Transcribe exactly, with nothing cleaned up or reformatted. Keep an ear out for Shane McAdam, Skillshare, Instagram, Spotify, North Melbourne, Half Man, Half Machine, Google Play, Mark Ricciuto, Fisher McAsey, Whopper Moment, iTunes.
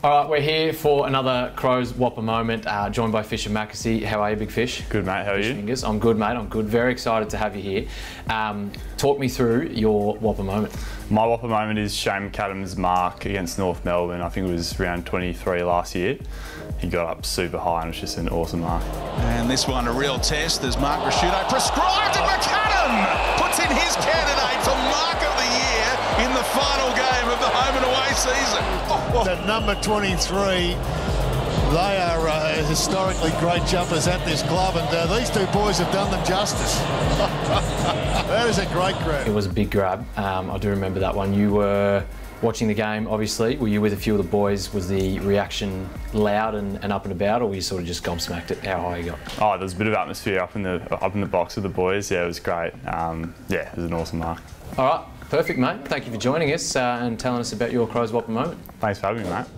All right, we're here for another Crow's Whopper Moment, uh, joined by Fisher McAsey. How are you, Big Fish? Good, mate. How are you? Fingers. I'm good, mate. I'm good. Very excited to have you here. Um, talk me through your Whopper Moment. My Whopper Moment is Shane McAdam's mark against North Melbourne. I think it was round twenty-three last year. He got up super high and it's just an awesome mark. And this one, a real test. There's Mark Ricciuto prescribed, and McAdam puts in his candidate for Mark of the Year in the final game of the home and away season. Oh, oh. At number twenty-three, they are uh, historically great jumpers at this club, and uh, these two boys have done them justice. That is a great grab. It was a big grab. Um, I do remember that one. You were watching the game, obviously. Were you with a few of the boys? Was the reaction loud and, and up and about, or were you sort of just gobsmacked at how high you got? Oh, there was a bit of atmosphere up in the up in the box with the boys. Yeah, it was great. Um, yeah, it was an awesome mark. All right. Perfect, mate. Thank you for joining us uh, and telling us about your Crow's Whopper Moment. Thanks for having me, mate.